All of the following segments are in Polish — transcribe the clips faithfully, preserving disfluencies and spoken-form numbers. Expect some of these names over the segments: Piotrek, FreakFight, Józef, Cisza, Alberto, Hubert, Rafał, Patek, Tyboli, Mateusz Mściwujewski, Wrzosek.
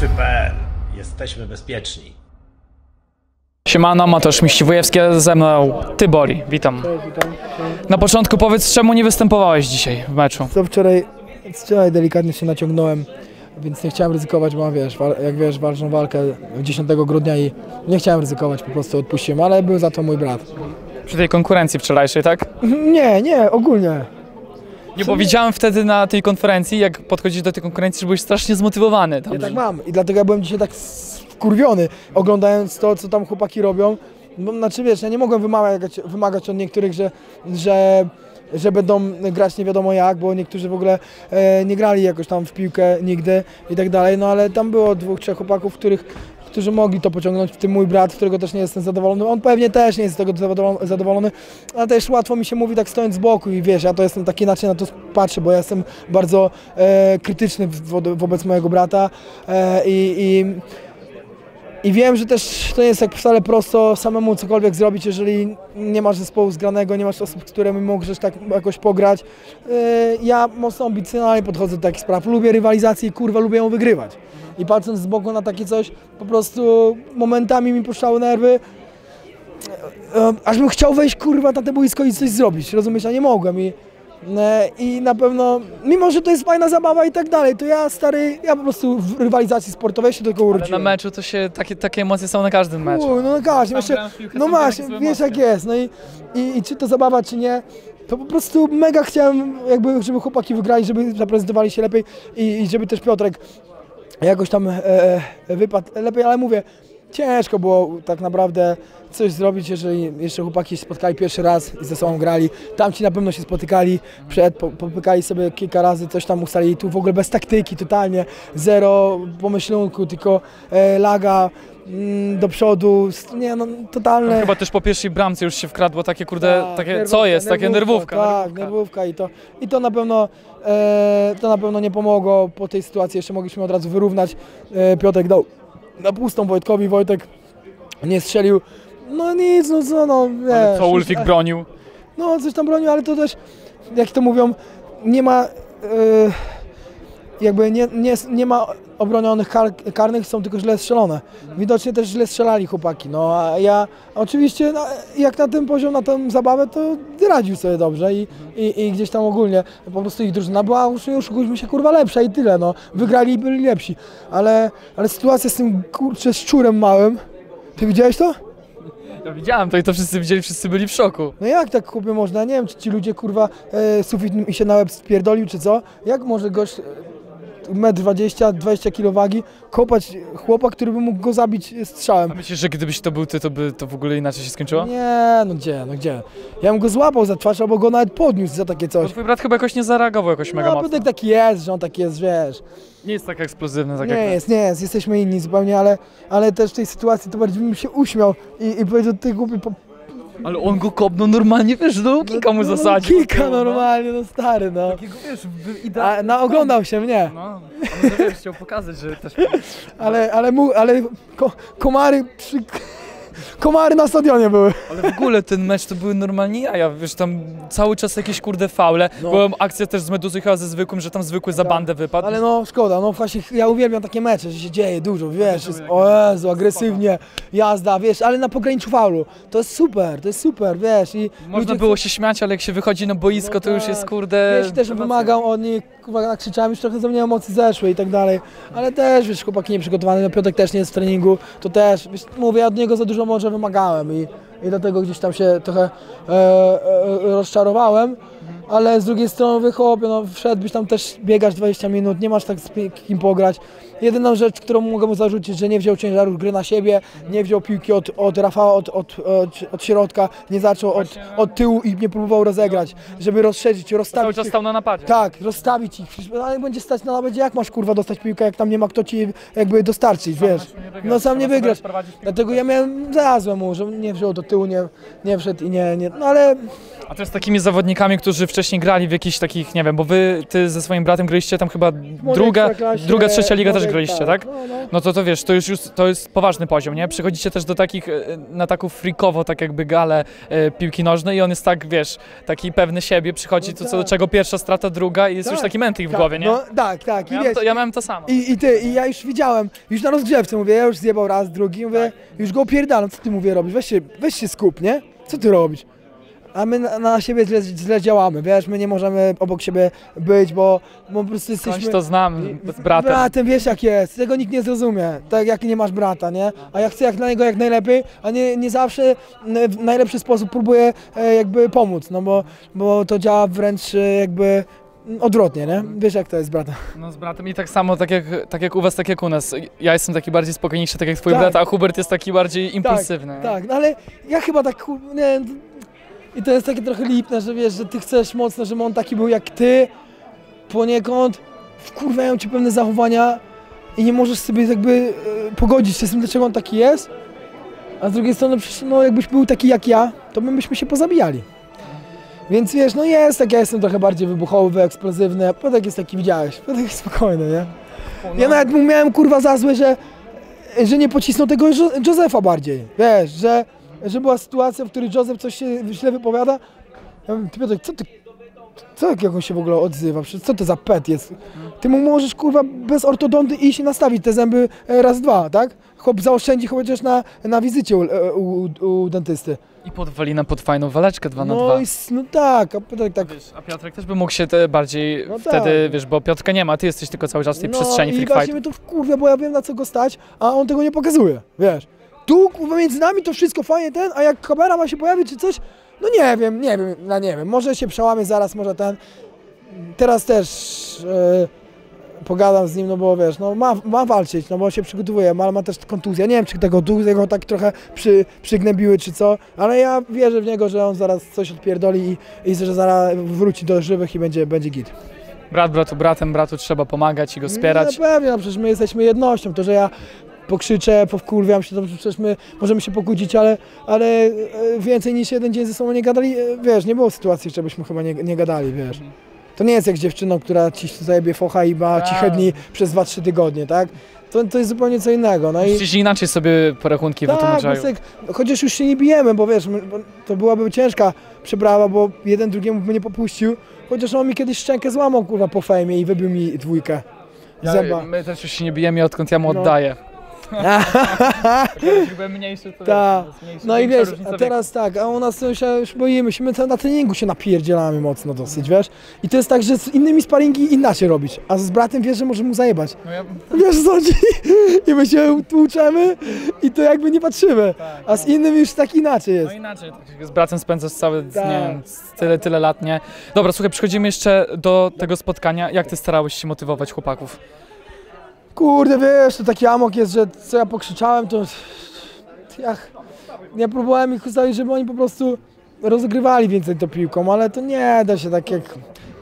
Wszyscy kropka pl. Jesteśmy bezpieczni. Siemano, Mateusz Mściwujewski, ze mną Tyboli. Witam. Cześć, witam. Cześć. Na początku powiedz, czemu nie występowałeś dzisiaj w meczu? Co wczoraj, wczoraj delikatnie się naciągnąłem, więc nie chciałem ryzykować, bo mam, wiesz, jak wiesz, ważną walkę dziesiątego grudnia i nie chciałem ryzykować, po prostu odpuściłem, ale był za to mój brat. Przy tej konkurencji wczorajszej, tak? Nie, nie, ogólnie. Nie, bo widziałem wtedy na tej konferencji, jak podchodzisz do tej konkurencji, że byłeś strasznie zmotywowany. Tam. Ja tak mam i dlatego ja byłem dzisiaj tak skurwiony, oglądając to, co tam chłopaki robią. Bo, znaczy wiesz, ja nie mogłem wymagać, wymagać od niektórych, że, że, że będą grać nie wiadomo jak, bo niektórzy w ogóle e, nie grali jakoś tam w piłkę nigdy i tak dalej, no ale tam było dwóch, trzech chłopaków, których... którzy mogli to pociągnąć, w tym mój brat, którego też nie jestem zadowolony, on pewnie też nie jest z tego zadowolony, ale też łatwo mi się mówi tak stojąc z boku i wiesz, ja to jestem taki, inaczej na to patrzę, bo ja jestem bardzo e, krytyczny wo wobec mojego brata e, i, i, i wiem, że też to nie jest tak wcale prosto samemu cokolwiek zrobić, jeżeli nie masz zespołu zgranego, nie masz osób, z którymi możesz tak jakoś pograć. E, ja mocno ambicjonalnie podchodzę do takich spraw, lubię rywalizację i kurwa lubię ją wygrywać. I patrząc z boku na takie coś, po prostu momentami mi puszczały nerwy, aż bym chciał wejść kurwa na te boisko i coś zrobić, rozumiesz, a nie mogłem. I, i na pewno, mimo że to jest fajna zabawa i tak dalej, to ja stary, ja po prostu w rywalizacji sportowej się do tego urodziłem. Ale na meczu to się, takie, takie emocje są na każdym meczu. Uj, no na każdym, jeszcze, no masz, wiesz jak jest, no i, i, i czy to zabawa czy nie. To po prostu mega chciałem, jakby, żeby chłopaki wygrali, żeby zaprezentowali się lepiej i, i żeby też Piotrek jakoś tam e, wypadł lepiej, ale mówię, ciężko było tak naprawdę coś zrobić, jeżeli jeszcze chłopaki się spotkali pierwszy raz i ze sobą grali. Tamci na pewno się spotykali, przed, po, popykali sobie kilka razy, coś tam ustalili, tu w ogóle bez taktyki totalnie, zero pomyślunku, tylko e, laga m, do przodu, nie no, totalne... No, chyba też po pierwszej bramce już się wkradło takie kurde, ta, takie, nerwówka, co jest, nerwówka, takie nerwówka. Tak, nerwówka, nerwówka i to, i to na pewno e, to na pewno nie pomogło po tej sytuacji, jeszcze mogliśmy od razu wyrównać, e, Piotrek dał na pustą Wojtkowi, Wojtek nie strzelił, no nic, no co, no wiesz, ale co Ulfik ale, bronił? No coś tam bronił, ale to też, jak to mówią, nie ma, yy, jakby nie, nie, nie ma obronionych kar, karnych, są tylko źle strzelone. Widocznie też źle strzelali chłopaki, no a ja oczywiście, no, jak na tym poziom, na tę zabawę, to radził sobie dobrze i, i, i gdzieś tam ogólnie, po prostu ich drużyna była, już, już byliśmy się kurwa lepsza i tyle, no, wygrali i byli lepsi, ale, ale sytuacja z tym, kurczę, szczurem małym, ty widziałeś to? Ja widziałem to i to wszyscy widzieli, wszyscy byli w szoku. No jak tak chłopie można, nie wiem, czy ci ludzie kurwa, e, sufit mi się na łeb spierdolił, czy co, jak może gość... metr dwadzieścia, dwadzieścia kilo wagi, kopać chłopa, który by mógł go zabić strzałem. A myślisz, że gdybyś to był ty, to by to w ogóle inaczej się skończyło? Nie, no gdzie, no gdzie. Ja bym go złapał za twarz, albo go nawet podniósł za takie coś. Bo twój brat chyba jakoś nie zareagował jakoś mega mocno. No, Piotrek taki jest, że on taki jest, wiesz. Nie jest tak eksplozywny, tak jak... Nie jest, nie jest, jesteśmy inni zupełnie, ale, ale też w tej sytuacji to bardziej bym się uśmiał i, i powiedział, ty głupi... Po... Ale on go kopnął normalnie, wiesz, do kilka mu zasadził. No, kilka normalnie, no stary, no. Takiego, wiesz, idealnie. No, oglądał się mnie. No, ale wiesz, chciał pokazać, że też... Ale, ale, mu, ale ko, komary przy... Komary na stadionie były. Ale w ogóle ten mecz to były normalnie jaja, wiesz, tam cały czas jakieś kurde faule. No. Była akcja też z Meduzą chyba ze zwykłym, że tam zwykły za bandę wypadł. Ale no szkoda, no właśnie ja uwielbiam takie mecze, że się dzieje dużo, wiesz, jest, o Jezu, agresywnie, jazda, wiesz, ale na pograniczu faulu. To jest super, to jest super, wiesz. I można było się śmiać, ale jak się wychodzi na boisko, no to już jest kurde... Ja też wymagam od nich, kurwa, krzyczałem, już trochę ze mnie emocje zeszły i tak dalej. Ale też, wiesz, chłopaki nieprzygotowany, no Piotrek też nie jest w treningu, to też, wiesz, mówię, od niego za dużo może wymagałem i, i dlatego gdzieś tam się trochę e, e, rozczarowałem, ale z drugiej strony wychopię, no wszedłbyś tam też, biegasz dwadzieścia minut, nie masz tak z kim pograć. Jedyną rzecz, którą mogę mu zarzucić, że nie wziął ciężaru gry na siebie, nie wziął piłki od, od Rafała, od, od, od, od środka, nie zaczął od, od tyłu i nie próbował rozegrać, żeby rozszerzyć, rozstawić cały czas ich, stał na napadzie. Tak, rozstawić ich, ale jak będzie stać na napadzie, jak masz kurwa dostać piłkę, jak tam nie ma kto ci jakby dostarczyć, sam wiesz. No sam nie wygrasz, dlatego ja miałem, znalazłem mu, że nie wziął do tyłu, nie, nie wszedł i nie, nie, no ale... A to z takimi zawodnikami, którzy wcześniej wcześniej grali w jakichś takich, nie wiem, bo wy, ty ze swoim bratem graliście tam chyba druga, druga, trzecia liga też graliście, tak? No to to wiesz, to już, już to jest poważny poziom, nie? Przechodzicie też do takich nataków freakowo, tak jakby gale e, piłki nożnej i on jest tak, wiesz, taki pewny siebie, przychodzi, no to, tak. co do czego pierwsza strata, druga i jest tak, już taki mętlik tak, w głowie, nie? No, tak, tak. I ja, wiesz, to, ja miałem to samo. I, i ty, i ja już widziałem, już na rozgrzewce mówię, ja już zjebał raz, drugi, mówię, tak. już go opierdalam, co ty mówię robisz, weź się, weź się skup, nie? Co ty robisz? A my na, na siebie źle, źle działamy, wiesz, my nie możemy obok siebie być, bo, bo po prostu jesteśmy... Skądś to znam z bratem. Bratem, wiesz jak jest, tego nikt nie zrozumie, tak jak nie masz brata, nie? A ja chcę jak na niego jak najlepiej, a nie, nie zawsze w najlepszy sposób próbuję jakby pomóc, no bo, bo to działa wręcz jakby... Odwrotnie, nie? Wiesz jak to jest z bratem. No z bratem i tak samo, tak jak, tak jak u was, tak jak u nas. Ja jestem taki bardziej spokojniejszy, tak jak twój tak. brat, a Hubert jest taki bardziej impulsywny. Tak, tak. No ale ja chyba tak, nie, i to jest takie trochę lipne, że wiesz, że ty chcesz mocno, żeby on taki był jak ty. Poniekąd wkurwiają cię pewne zachowania i nie możesz sobie jakby e, pogodzić się z tym, dlaczego on taki jest. A z drugiej strony przecież, no jakbyś był taki jak ja, to my byśmy się pozabijali. Więc wiesz, no jest, tak ja jestem trochę bardziej wybuchowy, eksplozywny, a Patek jest taki, widziałeś, Patek jest spokojny, nie? Ja nawet mu miałem kurwa za złe, że, że nie pocisnął tego Józefa bardziej, wiesz, że, że była sytuacja, w której Józef coś się źle wypowiada. Ja mówię, ty Piotrek, co ty, co jak on się w ogóle odzywa, przecież co to za pet jest? Ty mu możesz kurwa bez ortodonty iść i nastawić te zęby raz, dwa, tak? Chłop zaoszczędzi chociaż na, na wizycie u, u, u, u dentysty. I podwali nam pod fajną waleczkę dwa na dwa. No, i, no tak, a Piotrek tak. Wiesz, a Piotrek też by mógł się te bardziej no wtedy, tak. wiesz, bo Piotrka nie ma, ty jesteś tylko cały czas w tej no, przestrzeni freak fight. No i właśnie mnie to wkurwia, bo ja wiem na co go stać, a on tego nie pokazuje, wiesz. Tu kurwa między nami to wszystko fajnie ten, a jak kamera ma się pojawić czy coś, no nie wiem, nie wiem, no nie wiem, może się przełamie zaraz, może ten. Teraz też... Yy, pogadam z nim, no bo wiesz, no ma, ma walczyć, no bo się przygotowuje, ale ma też kontuzję, nie wiem czy tego kontuzję tak trochę przy, przygnębiły czy co, ale ja wierzę w niego, że on zaraz coś odpierdoli i, i że zaraz wróci do żywych i będzie, będzie git. Brat bratu bratem, bratu trzeba pomagać i go wspierać. No pewnie, no przecież my jesteśmy jednością, to że ja pokrzyczę, powkurwiam się, to przecież my możemy się pokłócić, ale, ale więcej niż jeden dzień ze sobą nie gadali, wiesz, nie było sytuacji, żebyśmy chyba nie, nie gadali, wiesz. To nie jest jak dziewczyną, która ci zajebie focha i ma ci chedni przez dwa trzy tygodnie, tak? To, to jest zupełnie co innego. No i... inaczej sobie porachunki tak, wytłumaczają. Tak, chociaż już się nie bijemy, bo wiesz, to byłaby ciężka przeprawa, bo jeden drugiemu by mnie popuścił, chociaż on mi kiedyś szczękę złamał, kurwa, po fejmie i wybił mi dwójkę. Ja, my też już się nie bijemy, odkąd ja mu no. oddaję. mniejszy, to Ta. jest mniejszy, no i wiesz, a teraz tak, a u nas to już, już boimy się, my na treningu się napierdzielamy mocno dosyć, wiesz? I to jest tak, że z innymi sparingi inaczej robić, a z bratem wiesz, że możemy mu zajebać. No ja... Wiesz co chodzi? I my się tłuczemy i to jakby nie patrzymy, tak, a z innymi już tak inaczej jest. No inaczej, z bratem spędzasz cały, tak. nie wiem, tyle, tyle lat, nie? Dobra, słuchaj, przechodzimy jeszcze do tego spotkania. Jak ty starałeś się motywować chłopaków? Kurde, wiesz, to taki amok jest, że co ja pokrzyczałem, to ja, ja próbowałem ich ustawić, żeby oni po prostu rozegrywali więcej tą piłką, ale to nie da się tak jak,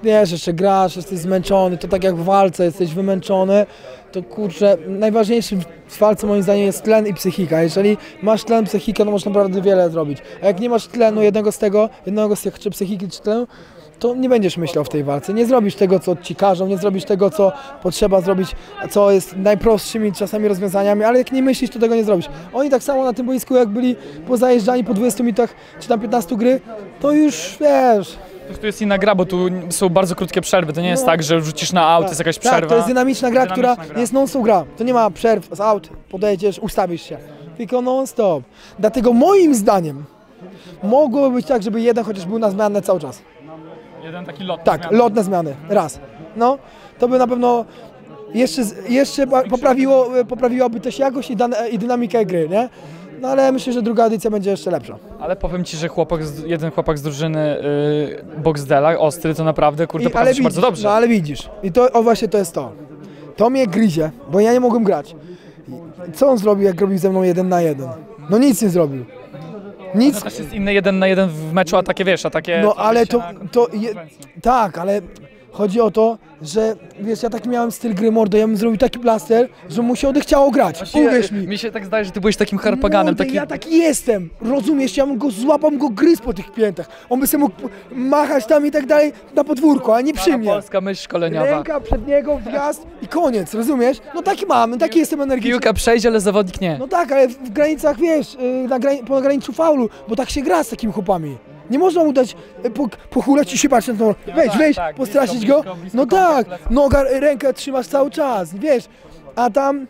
wiesz, jeszcze grasz, jesteś zmęczony, to tak jak w walce jesteś wymęczony, to kurczę, najważniejszym w walce moim zdaniem jest tlen i psychika. Jeżeli masz tlen, psychikę, to możesz naprawdę wiele zrobić, a jak nie masz tlenu jednego z tego, jednego z tych, czy psychiki, czy tlenu, to nie będziesz myślał w tej walce, nie zrobisz tego, co ci każą, nie zrobisz tego, co potrzeba zrobić, co jest najprostszymi czasami rozwiązaniami, ale jak nie myślisz, to tego nie zrobisz. Oni tak samo na tym boisku, jak byli pozajeżdżani po dwudziestu minutach, czy tam piętnastu gry, to już, wiesz... Tu jest inna gra, bo tu są bardzo krótkie przerwy, to nie jest no, tak, że rzucisz na aut, tak, jest jakaś przerwa. Tak, to jest dynamiczna gra, dynamiczna która gra. jest non-stop gra, to nie ma przerw z aut, podejdziesz, ustawisz się, tylko non-stop. Dlatego moim zdaniem mogłoby być tak, żeby jeden chociaż był na zmianę cały czas. Jeden taki lot na tak, zmiany. lot na zmiany, raz. No, to by na pewno jeszcze, jeszcze poprawiło, poprawiłoby też jakość i, dane, i dynamikę gry, nie? No ale myślę, że druga edycja będzie jeszcze lepsza. Ale powiem ci, że chłopak z, jeden chłopak z drużyny yy, Boxdela, Ostry, to naprawdę, kurde, potrafi się bardzo dobrze. No ale widzisz, i to o właśnie to jest to. To mnie gryzie, bo ja nie mogłem grać. Co on zrobił, jak robił ze mną jeden na jeden? No nic nie zrobił. Nic. No to też jest inny jeden na jeden w meczu, a takie wiesz, a takie... No ale to... to je, tak, ale Chodzi o to, że wiesz, ja taki miałem styl gry, mordo, ja bym zrobił taki plaster, że mu się odechciało grać, uwierz mi. Mi się tak zdaje, że ty byłeś takim harpaganem. Mordo, taki... ja taki jestem, rozumiesz, ja bym go złapał, go gryzł po tych piętach. On by sobie mógł machać tam i tak dalej na podwórku, a nie przy mnie. Polska myśl szkoleniowa. Ręka przed niego, wjazd i koniec, rozumiesz? No taki mam, taki jestem energiczny. Piłka przejdzie, ale zawodnik nie. No tak, ale w granicach, wiesz, na granic po graniczu faulu, bo tak się gra z takimi chłopami. Nie można mu dać, po, pochulać i się patrzeć, no, weź, weź, tak, postraszyć blisko, blisko, blisko, go, no tak, noga, rękę trzymasz cały czas, wiesz, a tam,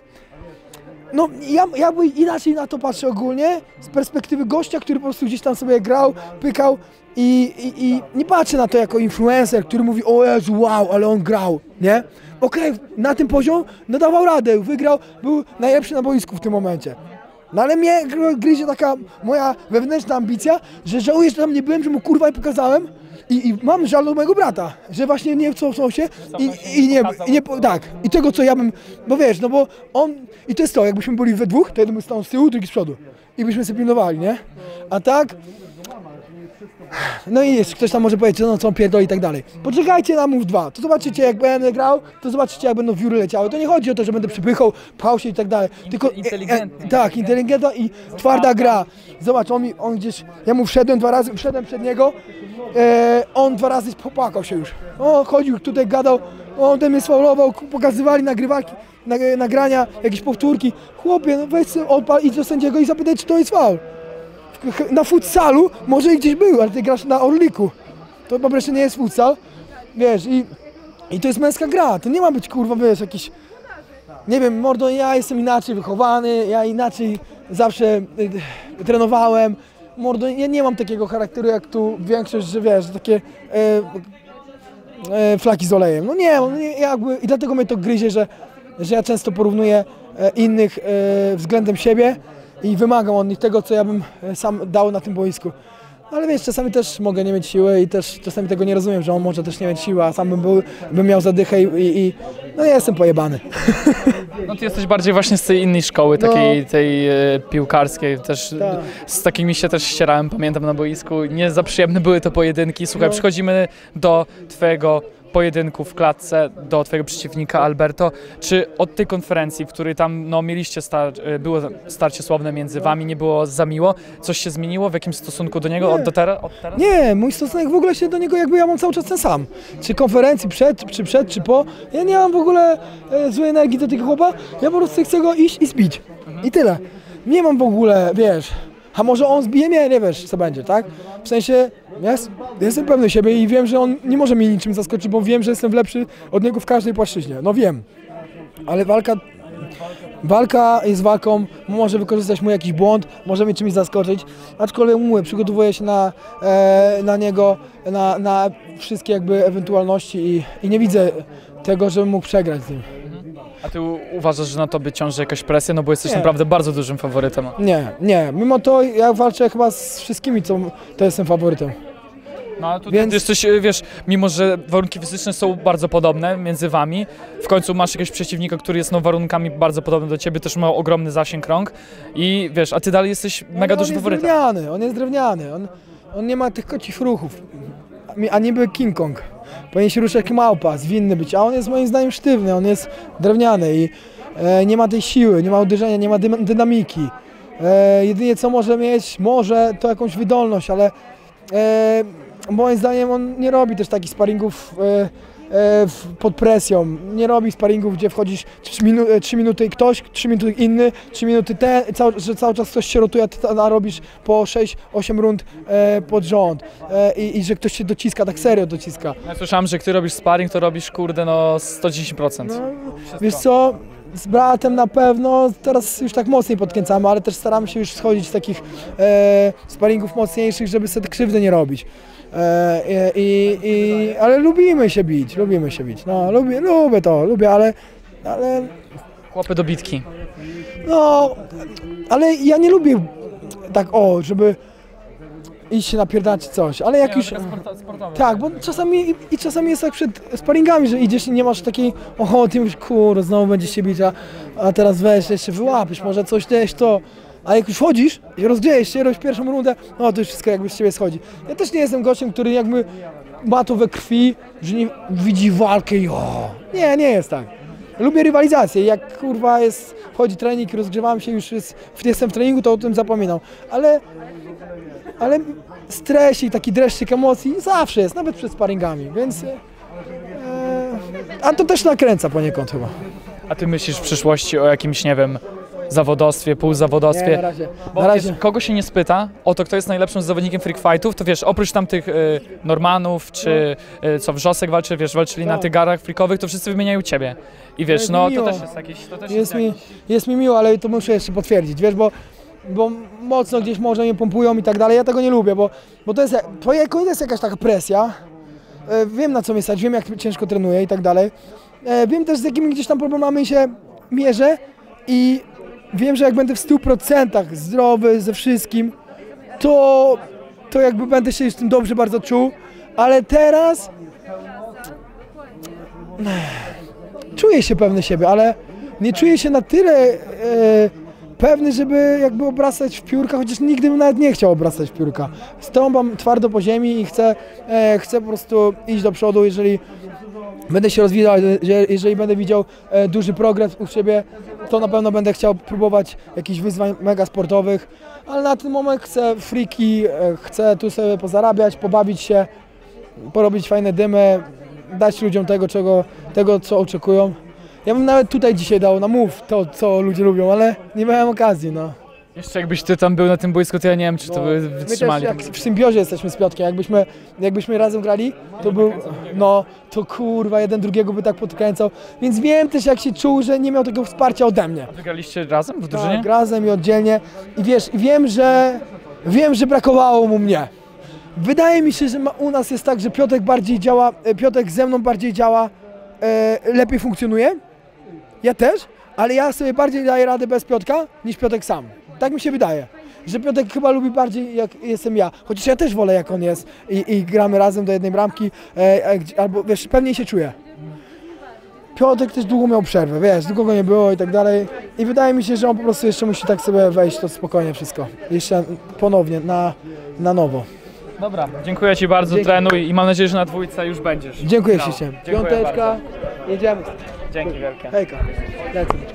no ja, ja inaczej na to patrzę ogólnie, z perspektywy gościa, który po prostu gdzieś tam sobie grał, pykał i, i, i nie patrzę na to jako influencer, który mówi, o Jezu, wow, ale on grał, nie? Okej, okay, na tym poziom, no dawał radę, wygrał, był najlepszy na boisku w tym momencie. No ale mnie gryzie taka moja wewnętrzna ambicja, że żałuję, że tam nie byłem, że mu kurwa nie pokazałem i, i mam żal do mojego brata, że właśnie nie wcofnął się i, i nie, i nie tak, i tego co ja bym, bo wiesz, no bo on, i to jest to, jakbyśmy byli we dwóch, to jeden by stał z tyłu, drugi z przodu i byśmy się pilnowali, nie? A tak, no i jest, ktoś tam może powiedzieć, no co on pierdoli i tak dalej. Poczekajcie na mów dwa, to zobaczycie jak będę grał, to zobaczycie jak będą wióry leciały. To nie chodzi o to, że będę przypychał, pchał się i tak dalej. Tylko inteligentna. E, e, tak, inteligentna i twarda gra. Zobacz, on, mi, on gdzieś, ja mu wszedłem dwa razy, wszedłem przed niego, e, on dwa razy popłakał się już. O, chodził tutaj, gadał, on ten mnie sfaulował, pokazywali nagrywaki, nagrania, jakieś powtórki. Chłopie, no weź sobie odpal, idź do sędziego i zapytaj, czy to jest faul. Na futsalu może i gdzieś był, ale ty grasz na Orliku. To po prostu nie jest futsal, wiesz, i, i to jest męska gra, to nie ma być, kurwa, wiesz, jakiś... Nie wiem, mordo, ja jestem inaczej wychowany, ja inaczej zawsze y, y, trenowałem. Mordo, ja nie mam takiego charakteru jak tu większość, że wiesz, takie y, y, flaki z olejem. No nie, jakby, i dlatego mnie to gryzie, że, że ja często porównuję innych y, względem siebie. I wymagam od nich tego, co ja bym sam dał na tym boisku. Ale wiesz, czasami też mogę nie mieć siły i też czasami tego nie rozumiem, że on może też nie mieć siły, a sam bym, był, bym miał zadychę i, i, i... No ja jestem pojebany. No ty jesteś bardziej właśnie z tej innej szkoły, takiej no, tej e, piłkarskiej. Też tak. Z takimi się też ścierałem, pamiętam, na boisku. Nie za przyjemne były to pojedynki. Słuchaj, no, przechodzimy do twojego pojedynku w klatce, do twojego przeciwnika Alberto. Czy od tej konferencji, w której tam no, mieliście star było starcie słowne między wami, nie było za miło, coś się zmieniło w jakimś stosunku do niego od, do tera od teraz? Nie, mój stosunek w ogóle się do niego, jakby ja mam cały czas ten sam. Czy konferencji przed, czy przed, czy po, ja nie mam w ogóle e, złej energii do tego chłopa, ja po prostu chcę go iść i zbić. Mhm. I tyle. Nie mam w ogóle, wiesz, a może on zbije mnie, nie wiesz co będzie, tak? W sensie, ja jestem pewny siebie i wiem, że on nie może mnie niczym zaskoczyć, bo wiem, że jestem lepszy od niego w każdej płaszczyźnie. No wiem, ale walka, walka jest walką, może wykorzystać mu jakiś błąd, może mnie czymś zaskoczyć, aczkolwiek mówię, przygotowuję się na, e, na niego, na, na wszystkie jakby ewentualności i, i nie widzę tego, żebym mógł przegrać z nim. A ty uważasz, że na tobie ciąży jakaś presja, no bo jesteś nie. naprawdę bardzo dużym faworytem? Nie, nie. Mimo to ja walczę chyba z wszystkimi, co to jestem faworytem. No ale więc... ty jesteś, wiesz, mimo że warunki fizyczne są bardzo podobne między wami, w końcu masz jakiegoś przeciwnika, który jest no, warunkami bardzo podobny do ciebie, też ma ogromny zasięg rąk i wiesz, a ty dalej jesteś no, mega no, dużym faworytem. Drewniany, on jest drewniany, on, on nie ma tych kocich ruchów, a niby King Kong. Powinien się ruszać jak małpa, zwinny być, a on jest moim zdaniem sztywny, on jest drewniany i e, nie ma tej siły, nie ma uderzenia, nie ma dynamiki. E, jedynie co może mieć, może to jakąś wydolność, ale e, moim zdaniem on nie robi też takich sparingów e, e, pod presją, nie robi sparingów, gdzie wchodzisz trzy minu, minuty ktoś, trzy minuty inny, trzy minuty ten, cał, że cały czas ktoś się rotuje, a ty robisz po sześć osiem rund e, pod rząd e, i, i że ktoś się dociska, tak serio dociska. Ja słyszałem, że jak ty robisz sparing, to robisz kurde no sto dziesięć procent. No, wiesz co, z bratem na pewno, teraz już tak mocniej podkręcamy, ale też staramy się już schodzić z takich e, sparingów mocniejszych, żeby sobie krzywdy nie robić. E, i, i, ale lubimy się bić, lubimy się bić, no lubię, lubię to, lubię, ale, ale... Chłopy do bitki. No, ale ja nie lubię tak o, żeby iść się napierdać coś, ale jak nie, już... Sportowe, tak, bo czasami, i, i czasami jest tak przed sparingami, że idziesz i nie masz takiej ochoty, mówisz, kur, znowu będziesz się bić, a, a teraz weź, jeszcze wyłapisz, może coś też to... A jak już chodzisz i rozdziejesz się, robisz pierwszą rundę, no to już wszystko jakby z ciebie schodzi. Ja też nie jestem gościem, który jakby ma to we krwi, że nie widzi walkę i o. Nie, nie jest tak. Lubię rywalizację, jak kurwa jest, wchodzi trening, rozgrzewam się, już jest, jestem w treningu, to o tym zapominam, ale, ale stres i taki dreszczyk emocji zawsze jest, nawet przed sparingami, więc... E, a to też nakręca poniekąd chyba. A ty myślisz w przyszłości o jakimś, nie wiem, zawodowstwie, półzawodowstwie? Nie, na razie. Bo na razie. Wiesz, kogo się nie spyta o to, kto jest najlepszym zawodnikiem freakfightów, to wiesz, oprócz tamtych y, Normanów, czy y, co Wrzosek walczy, wiesz, walczyli tak na tygarach freakowych, to wszyscy wymieniają ciebie. I wiesz, no to też jest jakieś... To też jest, jest, mi, jest mi miło, ale to muszę jeszcze potwierdzić, wiesz, bo, bo mocno gdzieś może mnie pompują i tak dalej, ja tego nie lubię, bo, bo to jest, to jest jakaś taka presja, e, wiem na co mi stać, wiem jak ciężko trenuję i tak dalej, e, wiem też z jakimi gdzieś tam problemami się mierzę i wiem, że jak będę w stu procentach zdrowy ze wszystkim, to, to jakby będę się z tym dobrze bardzo czuł, ale teraz czuję się pewny siebie, ale nie czuję się na tyle e, pewny, żeby jakby obracać w piórka, chociaż nigdy bym nawet nie chciał obracać w piórka. Stąpam twardo po ziemi i chcę, e, chcę po prostu iść do przodu, jeżeli będę się rozwijał, jeżeli będę widział e, duży progres u siebie, to na pewno będę chciał próbować jakichś wyzwań mega sportowych, ale na ten moment chcę freaki, e, chcę tu sobie pozarabiać, pobawić się, porobić fajne dymy, dać ludziom tego, czego, tego co oczekują. Ja bym nawet tutaj dzisiaj dał na mów to, co ludzie lubią, ale nie miałem okazji, no. Jeszcze jakbyś ty tam był na tym boisku, to ja nie wiem, czy to no, by wytrzymali. My też jak w symbiozie jesteśmy z Piotrkiem, jakbyśmy, jakbyśmy razem grali, to był, no, to kurwa, jeden drugiego by tak podkręcał, więc wiem też jak się czuł, że nie miał tego wsparcia ode mnie. A wy graliście razem w drużynie? Tak, razem i oddzielnie i wiesz, wiem, że, wiem, że brakowało mu mnie. Wydaje mi się, że u nas jest tak, że Piotrek bardziej działa, Piotrek ze mną bardziej działa, lepiej funkcjonuje, ja też, ale ja sobie bardziej daję radę bez Piotrka niż Piotrek sam. Tak mi się wydaje, że Piotrek chyba lubi bardziej jak jestem ja, chociaż ja też wolę jak on jest i, i gramy razem do jednej bramki, e, albo wiesz, pewnie się czuję. Piotrek też długo miał przerwę, wiesz, długo go nie było i tak dalej i wydaje mi się, że on po prostu jeszcze musi tak sobie wejść to spokojnie wszystko, jeszcze ponownie, na, na nowo. Dobra, dziękuję ci bardzo, dzięki. Trenuj i mam nadzieję, że na dwójce już będziesz. Dziękuję no, ci, dziękuję. Piąteczka, bardzo. Jedziemy. Dzięki wielkie. Hejka, lecimy.